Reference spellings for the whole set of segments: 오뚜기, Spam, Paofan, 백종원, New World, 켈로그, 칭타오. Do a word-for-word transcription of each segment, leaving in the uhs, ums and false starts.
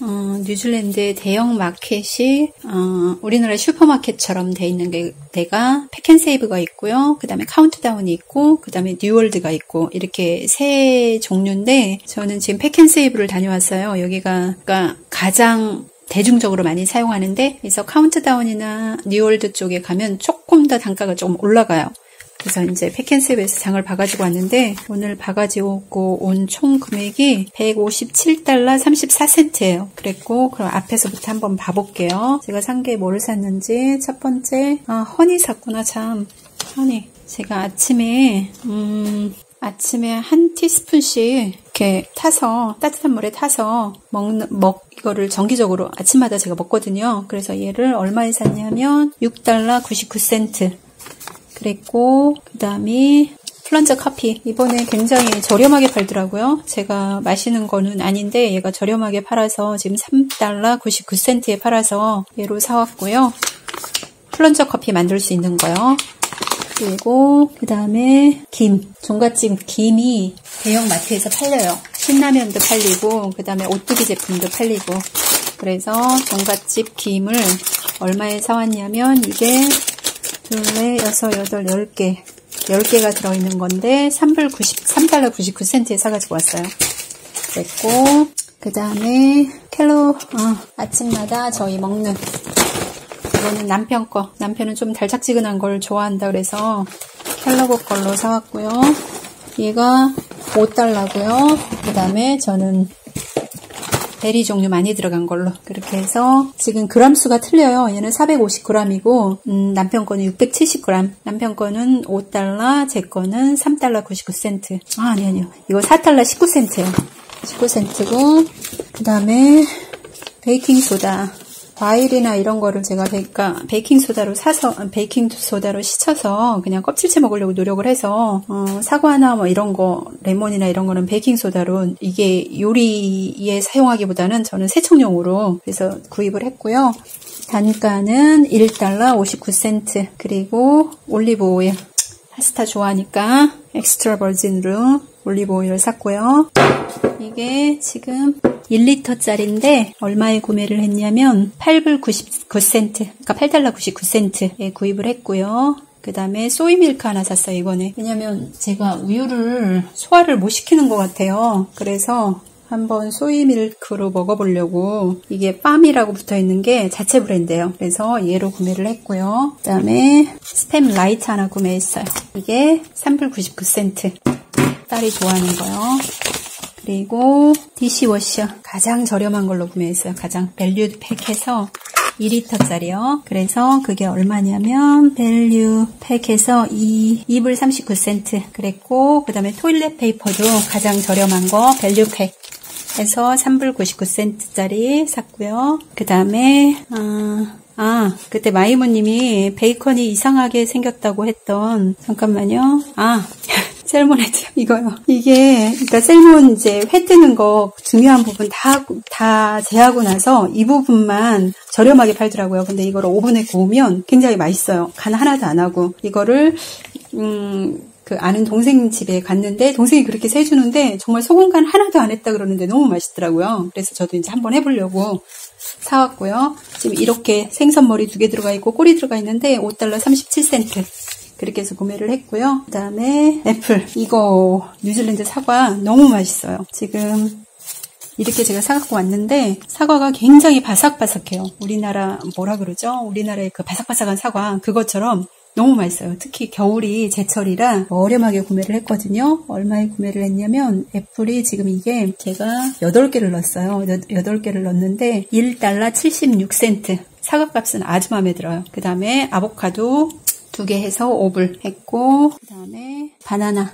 어, 뉴질랜드의 대형 마켓이 어, 우리나라 슈퍼마켓처럼 돼 있는 게 내가 팩앤세이브가 있고요. 그 다음에 카운트다운이 있고 그 다음에 뉴월드가 있고 이렇게 세 종류인데 저는 지금 팩앤세이브를 다녀왔어요. 여기가 그러니까 가장 대중적으로 많이 사용하는데 그래서 카운트다운이나 뉴월드 쪽에 가면 조금 더 단가가 조금 올라가요. 그래서 이제 팩앤세이브에서 장을 봐가지고 왔는데 오늘 봐가지고 온 총 금액이 백오십칠 달러 삼십사 센트예요. 그랬고 그럼 앞에서부터 한번 봐볼게요. 제가 산 게 뭘 샀는지 첫 번째 아 허니 샀구나 참 허니 제가 아침에 음 아침에 한 티스푼씩 이렇게 타서 따뜻한 물에 타서 먹는 먹 이거를 정기적으로 아침마다 제가 먹거든요. 그래서 얘를 얼마에 샀냐면 육 달러 구십구 센트. 그랬고 그 다음에 플런저 커피 이번에 굉장히 저렴하게 팔더라고요. 제가 마시는 거는 아닌데 얘가 저렴하게 팔아서 지금 삼 달러 구십구 센트에 팔아서 얘로 사왔고요. 플런저 커피 만들 수 있는 거요. 그리고 그 다음에 김 종갓집 김이 대형 마트에서 팔려요. 신라면도 팔리고 그 다음에 오뚜기 제품도 팔리고 그래서 종갓집 김을 얼마에 사왔냐면 이게 둘, 넷, 여섯, 여덟, 열 개 열 개가 들어있는 건데 삼 달러 구십구 센트에 사가지고 왔어요. 됐고 그 다음에 켈로 어, 아침마다 저희 먹는 이거는 남편 거 남편은 좀 달짝지근한 걸 좋아한다 그래서 켈로그 걸로 사왔고요. 얘가 오 달러고요. 그 다음에 저는 베리 종류 많이 들어간 걸로 그렇게 해서 지금 그램수가 틀려요. 얘는 사백오십 그램이고 음, 남편 거는 육백칠십 그램 남편 거는 오 달러 제 거는 삼 달러 구십구 센트 아 아니 아니요 이거 사 달러 십구 센트예요 십구 센트고 그 다음에 베이킹소다 과일이나 이런 거를 제가 그러니까 베이킹소다로 사서 베이킹소다로 씻어서 그냥 껍질째 먹으려고 노력을 해서 어, 사과나 뭐 이런 거 레몬이나 이런 거는 베이킹소다로 이게 요리에 사용하기보다는 저는 세척용으로 그래서 구입을 했고요. 단가는 일 달러 오십구 센트 그리고 올리브오일 파스타 좋아하니까 엑스트라 버진으로 올리브오일을 샀고요. 이게 지금 일 리터짜리인데 얼마에 구매를 했냐면 팔 불 구십구 센트 그러니까 팔 달러 구십구 센트에 구입을 했고요. 그 다음에 소이밀크 하나 샀어요. 이번에 왜냐면 제가 우유를 소화를 못 시키는 것 같아요. 그래서 한번 소이밀크로 먹어보려고 이게 팜이라고 붙어있는 게 자체 브랜드예요. 그래서 얘로 구매를 했고요. 그 다음에 스팸 라이트 하나 구매했어요. 이게 삼 불 구십구 센트 딸이 좋아하는 거요. 그리고 디시워셔 가장 저렴한 걸로 구매했어요. 가장 밸류 팩해서 이 리터짜리요. 그래서 그게 얼마냐면 밸류 팩해서 이 불 삼십구 센트 그랬고 그 다음에 토일렛 페이퍼도 가장 저렴한 거 밸류 팩 해서 삼 불 구십구 센트짜리 샀고요. 그 다음에 아, 아 그때 마이무님이 베이컨이 이상하게 생겼다고 했던 잠깐만요. 아 셀모네트 이거요. 이게 그러니까 셀몬 이제 회 뜨는 거 중요한 부분 다 다 제하고 나서 이 부분만 저렴하게 팔더라고요. 근데 이거를 오븐에 구우면 굉장히 맛있어요. 간 하나도 안 하고 이거를 음. 그 아는 동생 집에 갔는데 동생이 그렇게 세주는데 정말 소금간 하나도 안 했다 그러는데 너무 맛있더라고요. 그래서 저도 이제 한번 해보려고 사왔고요. 지금 이렇게 생선머리 두 개 들어가 있고 꼬리 들어가 있는데 오 달러 삼십칠 센트 그렇게 해서 구매를 했고요. 그 다음에 애플 이거 뉴질랜드 사과 너무 맛있어요. 지금 이렇게 제가 사갖고 왔는데 사과가 굉장히 바삭바삭해요. 우리나라 뭐라 그러죠? 우리나라의 그 바삭바삭한 사과 그것처럼 너무 맛있어요. 특히 겨울이 제철이라 저렴하게 구매를 했거든요. 얼마에 구매를 했냐면 애플이 지금 이게 제가 여덟 개를 넣었어요. 여덟 개를 넣었는데 일 달러 칠십육 센트 사과값은 아주 마음에 들어요. 그 다음에 아보카도 두 개 해서 오 불 했고 그 다음에 바나나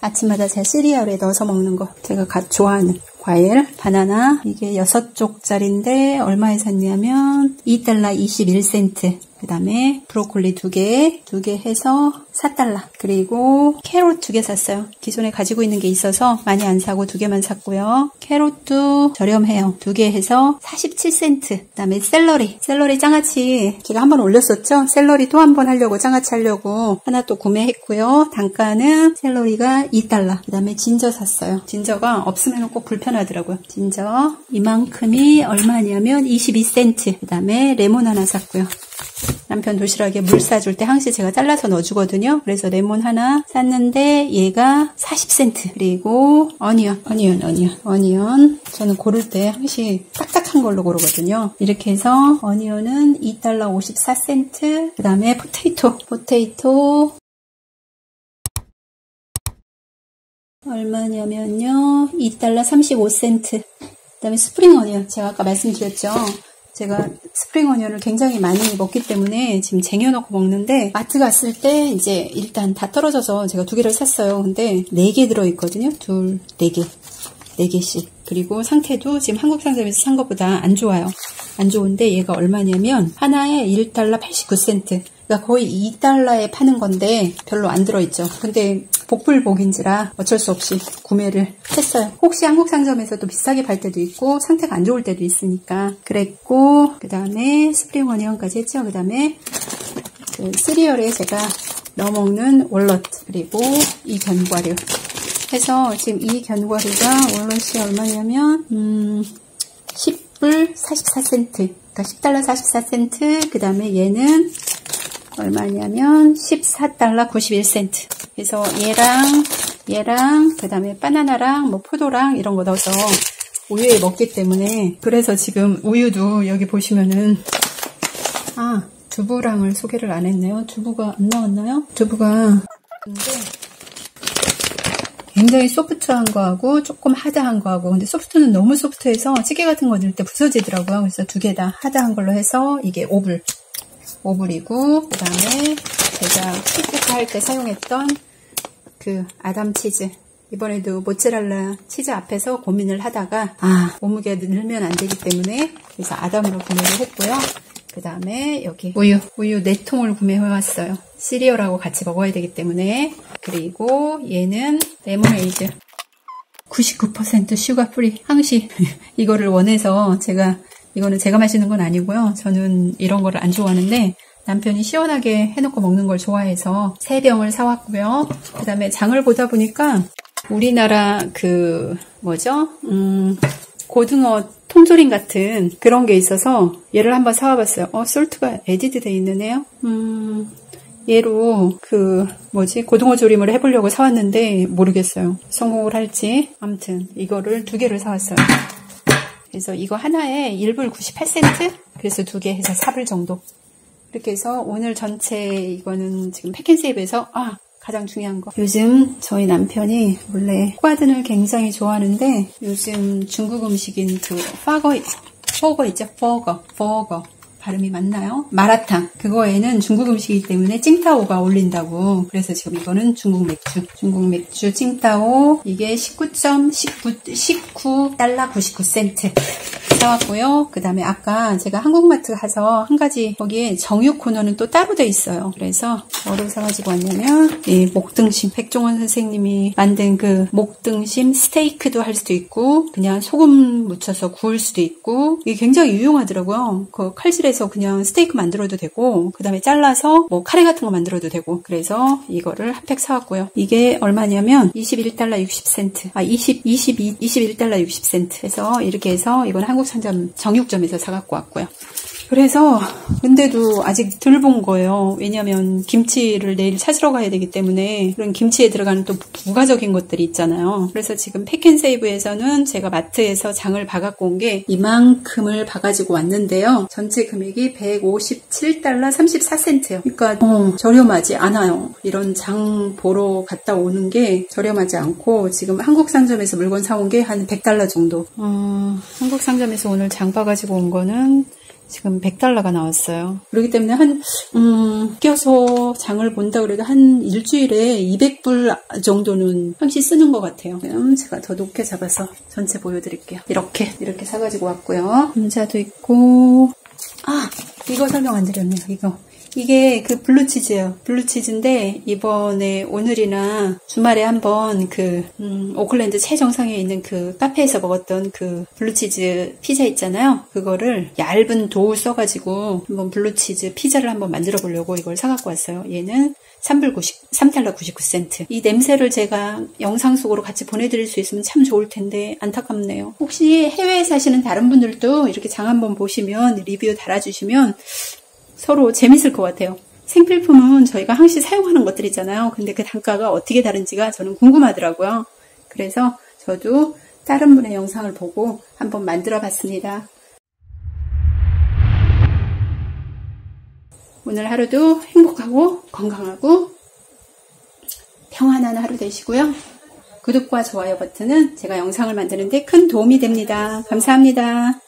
아침마다 제 시리얼에 넣어서 먹는 거 제가 좋아하는 과일 바나나 이게 여섯 쪽짜리인데 얼마에 샀냐면 이 달러 이십일 센트 그 다음에 브로콜리 두 개, 두 개 해서 사 달러. 그리고 캐럿 두 개 샀어요. 기존에 가지고 있는 게 있어서 많이 안 사고 두 개만 샀고요. 캐럿도 저렴해요. 두 개 해서 사십칠 센트. 그 다음에 샐러리. 샐러리 장아찌 제가 한번 올렸었죠? 샐러리 또 한번 하려고 장아찌 하려고 하나 또 구매했고요. 단가는 샐러리가 이 달러. 그 다음에 진저 샀어요. 진저가 없으면 꼭 불편하더라고요. 진저 이만큼이 얼마냐면 이십이 센트. 그 다음에 레몬 하나 샀고요. 남편 도시락에 물 싸줄 때 항시 제가 잘라서 넣어주거든요. 그래서 레몬 하나 샀는데 얘가 사십 센트. 그리고 어니언, 어니언, 어니언, 어니언. 저는 고를 때 항시 딱딱한 걸로 고르거든요. 이렇게 해서 어니언은 이 달러 오십사 센트. 그 다음에 포테이토, 포테이토. 얼마냐면요. 이 달러 삼십오 센트. 그 다음에 스프링 어니언. 제가 아까 말씀드렸죠. 제가 스프링 어니언을 굉장히 많이 먹기 때문에 지금 쟁여놓고 먹는데, 마트 갔을 때 이제 일단 다 떨어져서 제가 두 개를 샀어요. 근데 네 개 들어있거든요. 둘, 네 개. 네 개씩. 그리고 상태도 지금 한국 상점에서 산 것보다 안 좋아요. 안 좋은데 얘가 얼마냐면 하나에 일 달러 팔십구 센트. 그러니까 거의 이 달러에 파는 건데 별로 안 들어있죠. 근데 복불복인지라 어쩔 수 없이 구매를 했어요. 혹시 한국 상점에서도 비싸게 팔 때도 있고 상태가 안 좋을 때도 있으니까 그랬고, 그 다음에 스프링 어니언까지 했죠. 그 다음에 그 시리얼에 제가 넣어 먹는 월넛, 그리고 이 견과류 해서 지금 이 견과류가 월넛이 얼마냐면 음, 십 불 사십사 센트. 그러니까 십 달러 사십사 센트. 그 다음에 얘는 얼마냐면 십사 달러 구십일 센트. 그래서 얘랑 얘랑 그 다음에 바나나랑 뭐 포도랑 이런 거 넣어서 우유에 먹기 때문에, 그래서 지금 우유도 여기 보시면은, 아, 두부랑을 소개를 안 했네요. 두부가 안 나왔나요? 두부가 근데 굉장히 소프트한 거하고 조금 하드한 거하고, 근데 소프트는 너무 소프트해서 찌개 같은 거 넣을 때 부서지더라고요. 그래서 두 개 다 하드한 걸로 해서 이게 오 불. 오 불이고, 그 다음에 제가 피자 할 때 사용했던 그 아담 치즈. 이번에도 모짜렐라 치즈 앞에서 고민을 하다가, 아, 몸무게 늘면 안 되기 때문에, 그래서 아담으로 구매를 했고요. 그 다음에 여기 우유. 우유 네 통을 구매해왔어요. 시리얼하고 같이 먹어야 되기 때문에. 그리고 얘는 레모네이드. 구십구 퍼센트 슈가 프리. 항시 이거를 원해서 제가, 이거는 제가 마시는 건 아니고요. 저는 이런 거를 안 좋아하는데 남편이 시원하게 해놓고 먹는 걸 좋아해서 세 병을 사왔고요. 그 다음에 장을 보다 보니까 우리나라 그 뭐죠? 음, 고등어 통조림 같은 그런 게 있어서 얘를 한번 사와봤어요. 어, 솔트가 에디드 돼 있는데요. 음, 얘로 그 뭐지? 고등어 조림을 해보려고 사왔는데 모르겠어요. 성공을 할지. 아무튼 이거를 두 개를 사왔어요. 그래서 이거 하나에 일 불 구십팔 센트? 그래서 두 개 해서 사 불 정도. 이렇게 해서 오늘 전체 이거는 지금 패킷세이브에서, 아, 가장 중요한 거. 요즘 저희 남편이 원래 호가든을 굉장히 좋아하는데 요즘 중국 음식인 그 파거, 버거 있죠? 버거, 버거. 발음이 맞나요? 마라탕. 그거에는 중국 음식이기 때문에 칭타오가 어울린다고. 그래서 지금 이거는 중국 맥주. 중국 맥주 칭타오. 이게 십구 달러 구십구 센트 사왔고요. 그 다음에 아까 제가 한국마트 가서 한 가지, 거기에 정육 코너는 또 따로 돼 있어요. 그래서 뭐를 사가지고 왔냐면 이 목등심. 백종원 선생님이 만든 그 목등심 스테이크도 할 수도 있고 그냥 소금 묻혀서 구울 수도 있고, 이게 굉장히 유용하더라고요. 그 칼질에 그냥 스테이크 만들어도 되고, 그 다음에 잘라서 뭐 카레 같은 거 만들어도 되고. 그래서 이거를 한 팩 사왔고요. 이게 얼마냐면 이십일 달러 육십 센트. 아, 이십, 이십이, 이십일 달러 육십 센트. 해서 이렇게 해서 이건 한국 상점 정육점에서 사갖고 왔고요. 그래서 근데도 아직 덜 본 거예요. 왜냐면 김치를 내일 찾으러 가야 되기 때문에 그런 김치에 들어가는 또 부가적인 것들이 있잖아요. 그래서 지금 팩앤세이브에서는 제가 마트에서 장을 봐갖고 온 게 이만큼을 봐가지고 왔는데요. 전체 금액이 백오십칠 달러 삼십사 센트예요. 그러니까 어, 저렴하지 않아요. 이런 장 보러 갔다 오는 게 저렴하지 않고, 지금 한국 상점에서 물건 사온 게 한 백 달러 정도. 어, 한국 상점에서 오늘 장 봐가지고 온 거는 지금 백 달러가 나왔어요. 그렇기 때문에 한, 음, 껴서 장을 본다 그래도 한 일주일에 이백 불 정도는 항시 쓰는 것 같아요. 그럼 제가 더 높게 잡아서 전체 보여드릴게요. 이렇게, 이렇게 사가지고 왔고요. 감자도 있고, 아! 이거 설명 안 드렸네요. 이거 이게 그 블루치즈예요. 블루치즈인데 이번에 오늘이나 주말에 한번 그 음, 오클랜드 최정상에 있는 그 카페에서 먹었던 그 블루치즈 피자 있잖아요. 그거를 얇은 도우 써가지고 한번 블루치즈 피자를 한번 만들어 보려고 이걸 사갖고 왔어요. 얘는 삼 달러 구십구 센트. 이 냄새를 제가 영상 속으로 같이 보내드릴 수 있으면 참 좋을 텐데 안타깝네요. 혹시 해외에 사시는 다른 분들도 이렇게 장 한번 보시면 리뷰 달아주시면 서로 재밌을 것 같아요. 생필품은 저희가 항상 사용하는 것들이잖아요. 근데 그 단가가 어떻게 다른지가 저는 궁금하더라고요. 그래서 저도 다른 분의 영상을 보고 한번 만들어 봤습니다. 오늘 하루도 행복하고 건강하고 평안한 하루 되시고요. 구독과 좋아요 버튼은 제가 영상을 만드는데 큰 도움이 됩니다. 감사합니다.